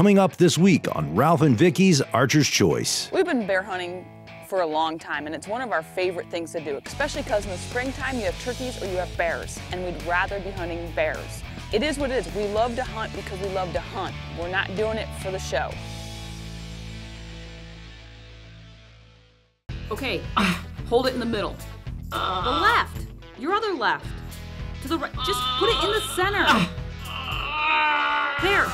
Coming up this week on Ralph and Vicki's Archer's Choice. We've been bear hunting for a long time, and it's one of our favorite things to do, especially because in the springtime you have turkeys or you have bears, and we'd rather be hunting bears. It is what it is. We love to hunt because we love to hunt. We're not doing it for the show. Okay, hold it in the middle. The left, your other left. To the right, just put it in the center. There.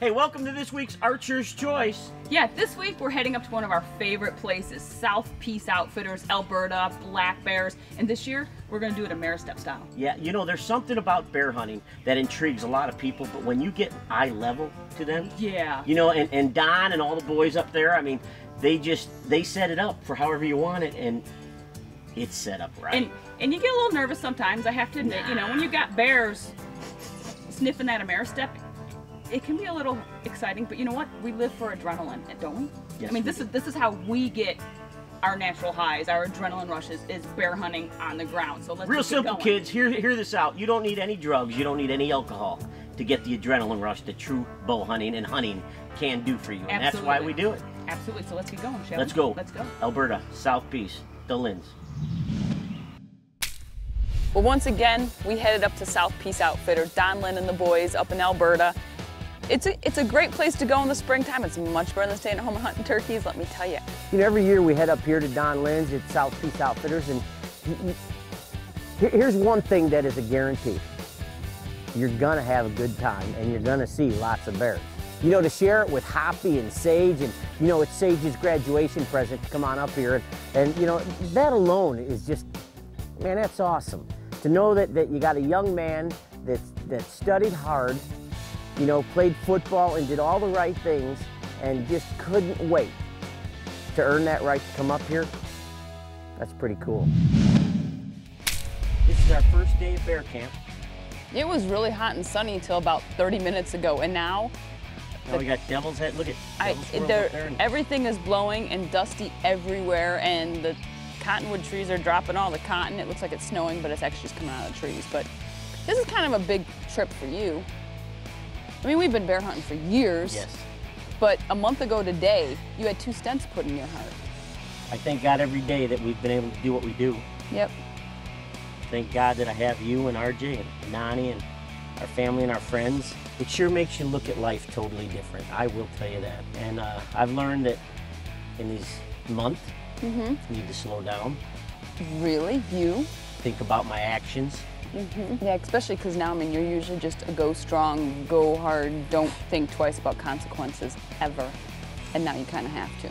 Hey, welcome to this week's Archer's Choice. Yeah, this week we're heading up to one of our favorite places, South Peace Outfitters, Alberta, black bears, and this year we're gonna do it Ameristep style. Yeah, you know, there's something about bear hunting that intrigues a lot of people, but when you get eye level to them, yeah, you know, and Don and all the boys up there, I mean, they set it up for however you want it, and it's set up right. And you get a little nervous sometimes, I have to admit, you know, when you got bears sniffing that Ameristep, it can be a little exciting, but you know what? We live for adrenaline, don't we? Yes, I mean, this is how we get our natural highs, our adrenaline rushes, is bear hunting on the ground. So let's just keep going. Real simple, kids. Hear this out. You don't need any drugs. You don't need any alcohol to get the adrenaline rush that true bow hunting and hunting can do for you. And absolutely, that's why we do it. Absolutely. So let's get going, shall we? Let's go. Let's go. Alberta, South Peace, the Lynn's. Well, once again, we headed up to South Peace Outfitter, Don Lynn and the boys up in Alberta. It's a great place to go in the springtime. It's much better than staying at home and hunting turkeys, let me tell you. You know, every year we head up here to Don Lynn's at South Peace Outfitters, and here's one thing that is a guarantee. You're gonna have a good time, and you're gonna see lots of bears. You know, to share it with Hoppy and Sage, and you know, it's Sage's graduation present to come on up here, and you know, that alone is just, man, that's awesome. To know that you got a young man that studied hard, you know, played football and did all the right things and just couldn't wait to earn that right to come up here. That's pretty cool. This is our first day of bear camp. It was really hot and sunny until about 30 minutes ago, and now we got Devil's Head. Look at there. Everything is blowing and dusty everywhere, and the cottonwood trees are dropping all the cotton. It looks like it's snowing, but it's actually just coming out of the trees. But this is kind of a big trip for you. I mean, we've been bear hunting for years, yes, but a month ago today, you had two stents put in your heart. I thank God every day that we've been able to do what we do. Yep. Thank God that I have you and RJ and Nani and our family and our friends. It sure makes you look at life totally different, I will tell you that. And I've learned that in this month, you need to slow down. Really? You? Think about my actions. Yeah, especially because now, I mean, you're usually just a go strong, go hard, don't think twice about consequences ever. And now you kind of have to.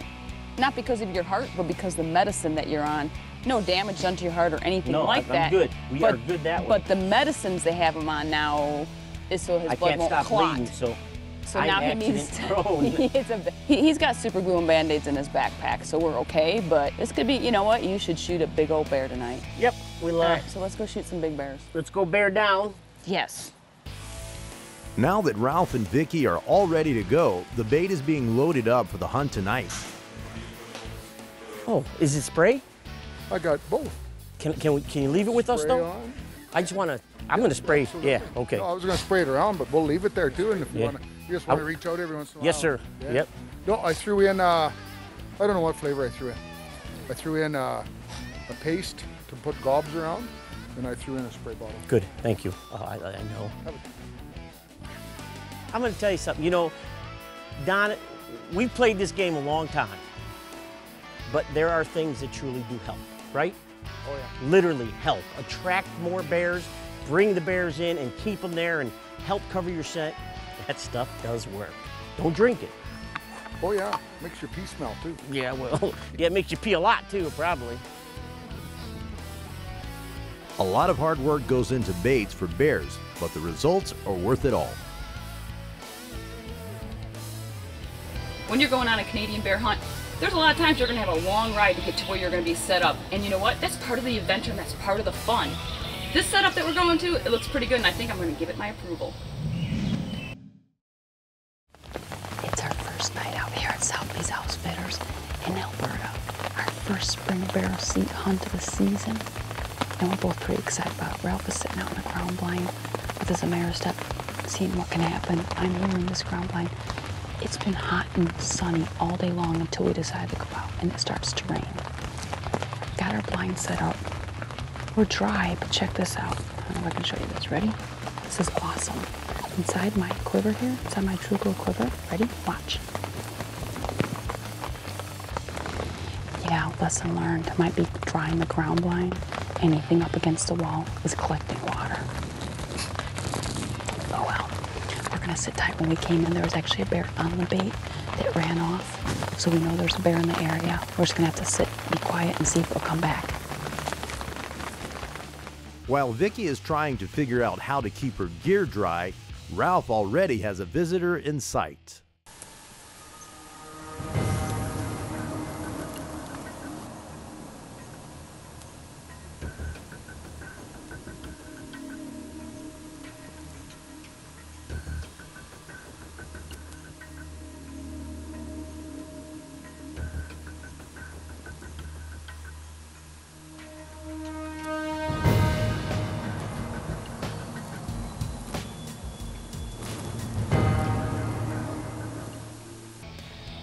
Not because of your heart, but because the medicine that you're on. No damage done to your heart or anything like that. No, I'm good. We are good that way. But the medicines they have him on now is so his blood won't clot. I can't stop bleeding, so now he needs to. He's got super glue and Band-Aids in his backpack, so we're okay, but this could be, you know what, you should shoot a big old bear tonight. Yep, we love. All right, so let's go shoot some big bears. Let's go bear down. Yes. Now that Ralph and Vicki are all ready to go, the bait is being loaded up for the hunt tonight. Oh, is it spray? I got both. Can you leave it with spray us though? On. I just want to, I'm going to spray, absolutely. Yeah, okay. No, I was going to spray it around, but we'll leave it there too, and if you want to. You just want to reach out every once in a while. Yes, sir. Yeah. Yep. No, I threw in, I don't know what flavor I threw in. I threw in a paste to put gobs around, and I threw in a spray bottle. Good, thank you. I know. I'm going to tell you something. You know, Don, we've played this game a long time, but there are things that truly do help, right? Oh, yeah. Literally help. Attract more bears, bring the bears in, and keep them there, and help cover your scent. That stuff does work. Don't drink it. Oh yeah, makes your pee smell too. Yeah, well, yeah, it makes you pee a lot too, probably. A lot of hard work goes into baits for bears, but the results are worth it all. When you're going on a Canadian bear hunt, there's a lot of times you're gonna have a long ride to get to where you're gonna be set up. And you know what? That's part of the adventure and that's part of the fun. This setup that we're going to, it looks pretty good, and I think I'm gonna give it my approval. Night out here at South Peace Outfitters in Alberta. Our first spring bear hunt of the season. and we're both pretty excited about it. Ralph is sitting out in the ground blind with his Ameristep, seeing what can happen. I'm wearing this ground blind. It's been hot and sunny all day long until we decide to go out, and it starts to rain. Got our blind set up. We're dry, but check this out. I don't know if I can show you this. Ready? This is awesome. Inside my quiver here, inside my Trukle quiver. Ready? Watch. Yeah, lesson learned. I might be drying the ground blind. Anything up against the wall is collecting water. Oh well. We're gonna sit tight. When we came in, there was actually a bear on the bait that ran off. So we know there's a bear in the area. We're just gonna have to sit, be quiet, and see if it'll come back. While Vicki is trying to figure out how to keep her gear dry, Ralph already has a visitor in sight.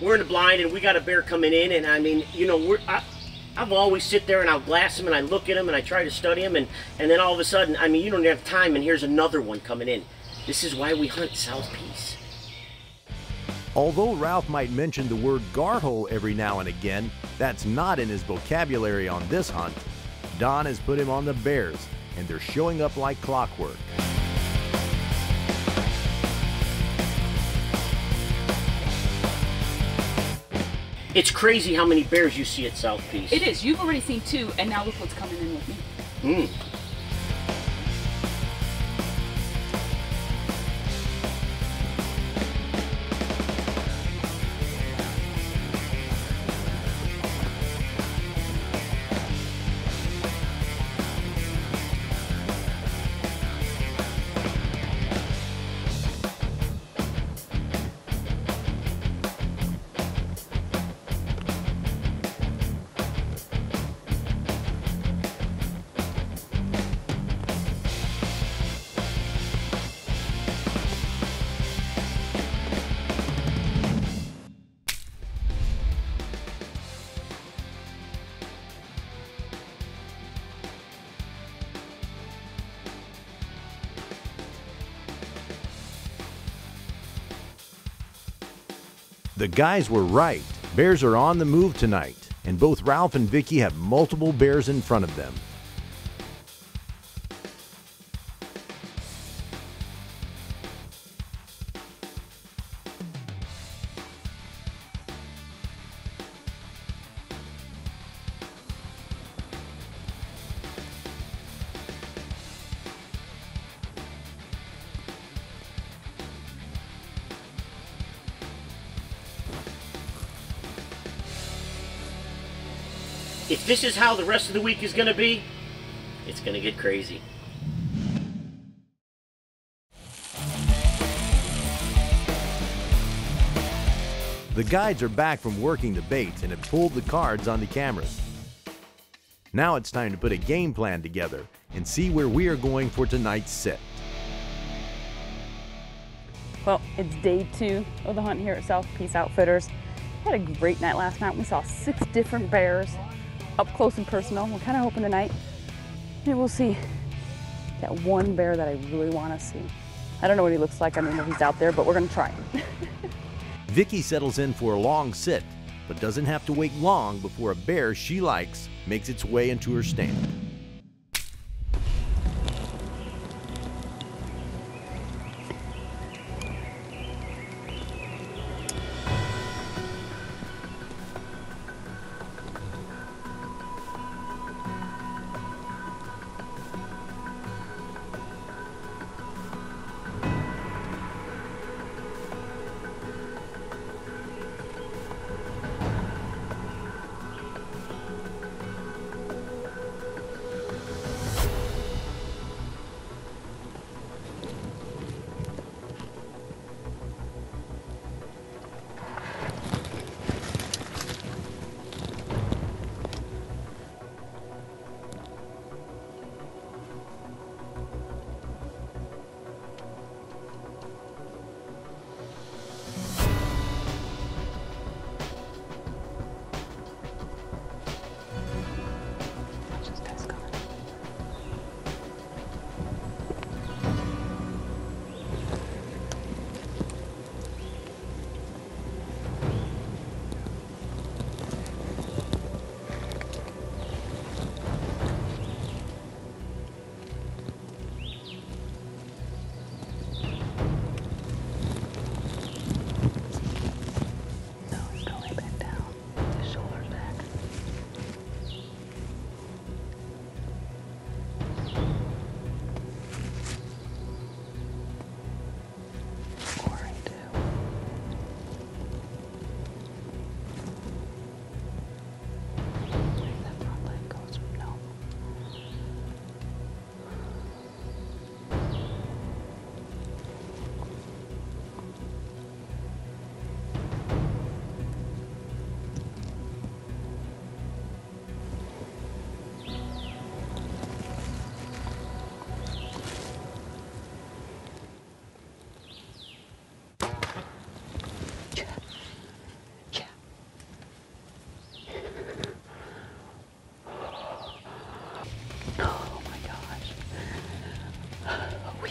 We're in the blind and we got a bear coming in, and I mean, you know, I've always sit there and I'll glass him and I look at him and I try to study him, and then all of a sudden, I mean, you don't have time and here's another one coming in. This is why we hunt South Peace. Although Ralph might mention the word garhole every now and again, that's not in his vocabulary on this hunt. Don has put him on the bears and they're showing up like clockwork. It's crazy how many bears you see at South Peace. It is. You've already seen two, and now look what's coming in with me. The guys were right. Bears are on the move tonight, and both Ralph and Vicki have multiple bears in front of them. If this is how the rest of the week is going to be, it's going to get crazy. The guides are back from working the baits and have pulled the cards on the cameras. Now it's time to put a game plan together and see where we are going for tonight's set. Well, it's day two of the hunt here at South Peace Outfitters. We had a great night last night. We saw 6 different bears. Up close and personal. We're kind of hoping tonight maybe we'll see that one bear that I really want to see. I don't know what he looks like. I don't know if he's out there, but we're going to try. Vicki settles in for a long sit, but doesn't have to wait long before a bear she likes makes its way into her stand.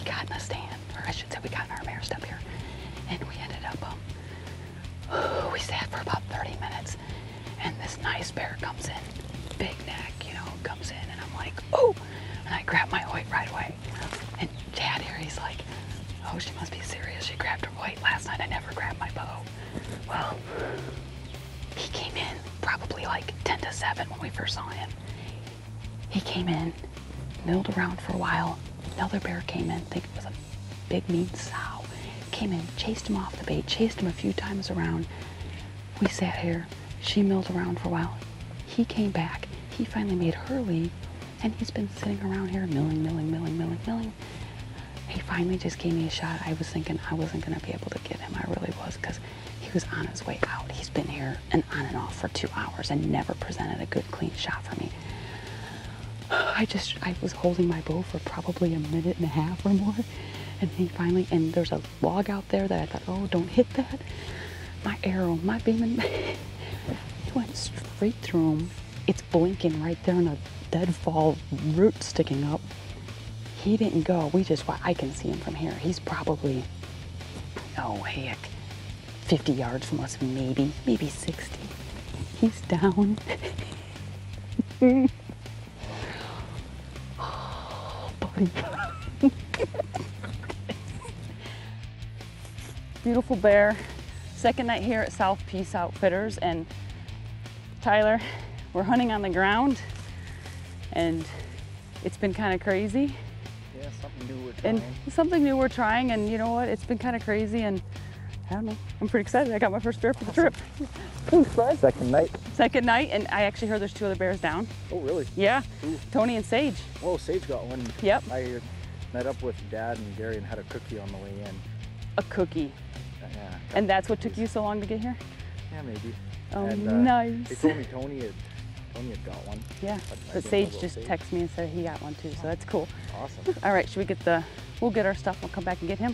got in the stand, or I should say we got in our Ameristep here, and we ended up, we sat for about 30 minutes, and this nice bear comes in, big neck, you know, comes in, and I'm like, oh, and I grabbed my white right away, and Dad here, he's like, oh, she must be serious, she grabbed her white last night, I never grabbed my bow. Well, he came in probably like 10 to 7 when we first saw him. He came in, milled around for a while, another bear came in, I think it was a big mean sow, came in, chased him off the bait, chased him a few times around. We sat here, she milled around for a while, he came back, he finally made her leave, and he's been sitting around here milling. He finally just gave me a shot. I was thinking I wasn't gonna be able to get him, I really was, because he was on his way out. He's been here and on and off for 2 hours and never presented a good clean shot for me. I was holding my bow for probably a minute and a half or more, and he finally, and there's a log out there that I thought, oh, don't hit that. My arrow, my beam, it went straight through him. It's blinking right there on a deadfall root sticking up. He didn't go, I can see him from here. He's probably, oh heck, 50 yards from us, maybe 60. He's down. Beautiful bear. Second night here at South Peace Outfitters, and Tyler, we're hunting on the ground and it's been kind of crazy. Yeah, something new we're trying. And you know what? It's been kind of crazy, and I don't know, I'm pretty excited. I got my first bear for the trip. Second night. Second night, and I actually heard there's 2 other bears down. Oh, really? Yeah. Ooh. Tony and Sage. Oh, Sage got one. Yep. I met up with Dad and Gary and had a cookie on the way in. A cookie? Yeah. And that's what took you so long to get here? Yeah, maybe. Oh, and, nice. They told me Tony had got one. Yeah, but Sage just texted me and said he got one too, so that's cool. Awesome. All right, should we get the, we'll get our stuff, we'll come back and get him?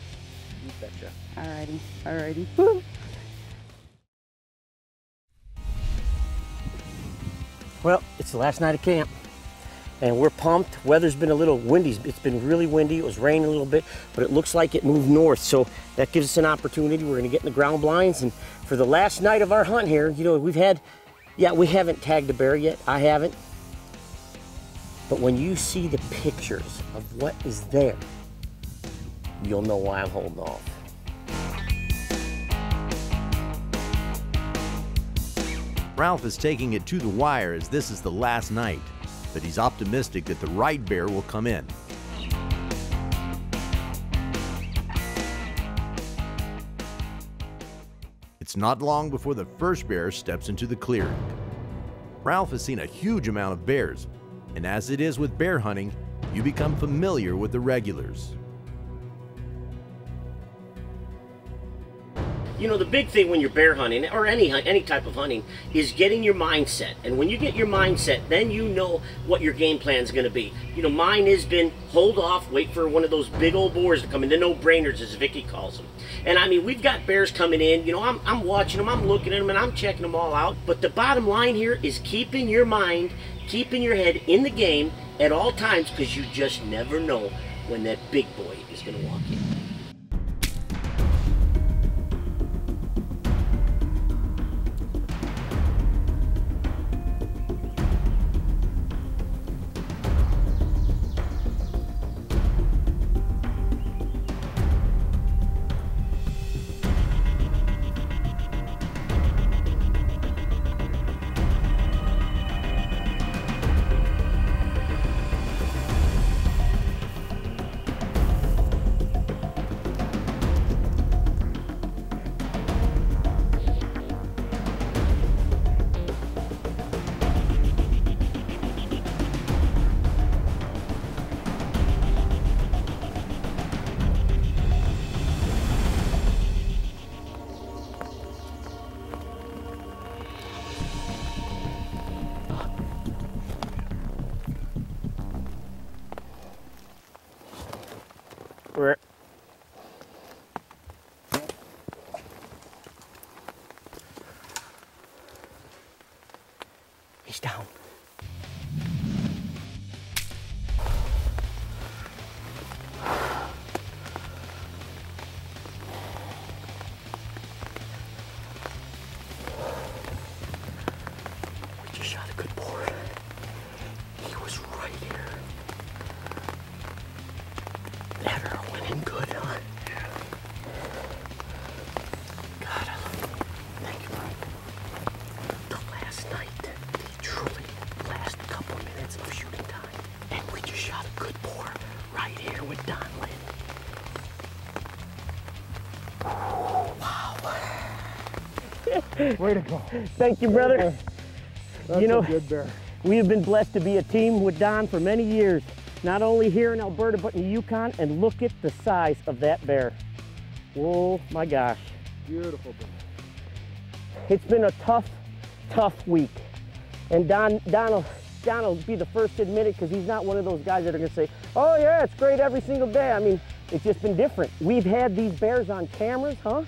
You betcha. All righty, all righty. Woo. Well, it's the last night of camp, and we're pumped. Weather's been a little windy. It's been really windy. It was raining a little bit, but it looks like it moved north, so that gives us an opportunity. We're gonna get in the ground blinds, and for the last night of our hunt here, you know, we haven't tagged a bear yet. I haven't. But when you see the pictures of what is there, you'll know why I'm holding off. Ralph is taking it to the wire as this is the last night, but he's optimistic that the right bear will come in. It's not long before the first bear steps into the clearing. Ralph has seen a huge amount of bears, and as it is with bear hunting, you become familiar with the regulars. You know, the big thing when you're bear hunting, or any type of hunting, is getting your mindset. And when you get your mindset, then you know what your game plan is going to be. You know, mine has been hold off, wait for one of those big old boars to come in, the no-brainers, as Vicki calls them. And I mean, we've got bears coming in. You know, I'm watching them, I'm looking at them, and I'm checking them all out. But the bottom line here is keeping your mind, keeping your head in the game at all times, because you just never know when that big boy is going to walk in. Down. ladder went in good, huh? Yeah. God, I love you. Thank you, Mike. The last night, the truly last couple minutes of shooting time, and we just shot a good pour right here with Don Lynn. Wow. Way to go. Thank you, brother. That's you know, a good bear. We have been blessed to be a team with Don for many years, not only here in Alberta, but in the Yukon, and look at the size of that bear. Oh my gosh. Beautiful bear. It's been a tough, tough week. And Don will be the first to admit it, because he's not one of those guys that are gonna say, oh yeah, it's great every single day. I mean, it's just been different. We've had these bears on cameras, huh?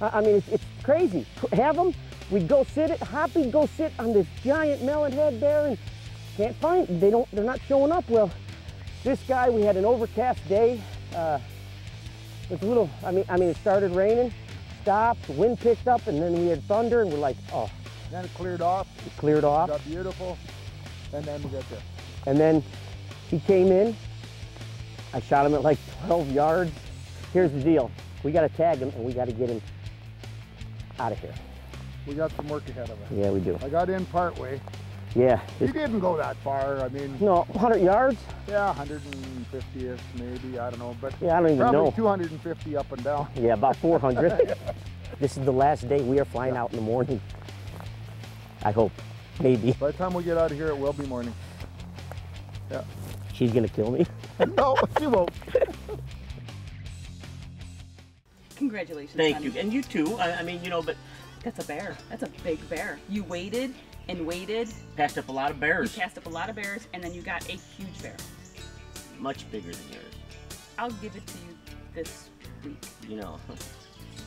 I mean, it's crazy. Have them. We'd go sit at Hoppy, go sit on this giant melon head bear, and can't find them. They're not showing up. Well, this guy, we had an overcast day. It's a little, I mean, it started raining, stopped, wind picked up, and then we had thunder, and we're like, oh. Then it cleared off. It cleared off. Got beautiful, and then we got there. And then he came in. I shot him at like 12 yards. Here's the deal. We got to tag him, and we got to get him out of here. We got some work ahead of us. Yeah, we do. I got in part way. Yeah. You didn't go that far, I mean. No, 100 yards? Yeah, 150-ish maybe, I don't know. But yeah, I don't even know. Probably 250 up and down. Yeah, about 400. Yeah. This is the last day we are flying out in the morning. I hope, maybe. By the time we get out of here, it will be morning. Yeah. She's gonna kill me. No, she won't. Congratulations. Thank you, and you too. I mean, you know, but. That's a bear. That's a big bear. You waited and waited. Passed up a lot of bears. You passed up a lot of bears, and then you got a huge bear. Much bigger than yours. I'll give it to you this week. You know.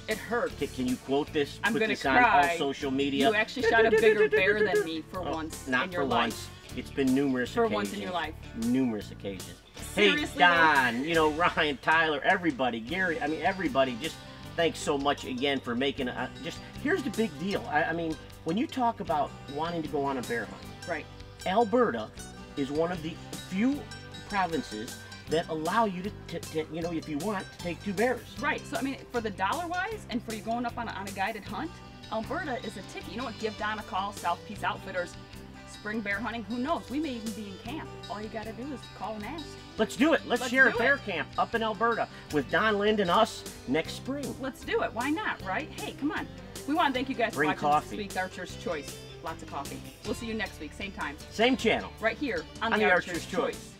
It hurts. Can you quote this? I'm going to cry. Put this on all social media. You actually shot a bigger bear than me for once in your life. Not for once. It's been numerous occasions. For once in your life. Numerous occasions. Seriously, hey, Don, you know, Ryan, Tyler, everybody, Gary, I mean, everybody, just thanks so much again for making a, just, here's the big deal. I mean, when you talk about wanting to go on a bear hunt, right? Alberta is one of the few provinces that allow you to you know, if you want, to take two bears. Right, so I mean, for the dollar-wise and for you going up on a guided hunt, Alberta is a ticket. You know what, give Don a call, South Peace Outfitters, spring bear hunting, who knows? We may even be in camp. All you gotta do is call and ask. Let's do it. Let's share a bear camp up in Alberta with Don Lynn and us next spring. Let's do it. Why not, right? Hey, come on. We want to thank you guys for watching this week's Archer's Choice. Lots of coffee. We'll see you next week, same time. Same channel. Right here on the Archer's Choice.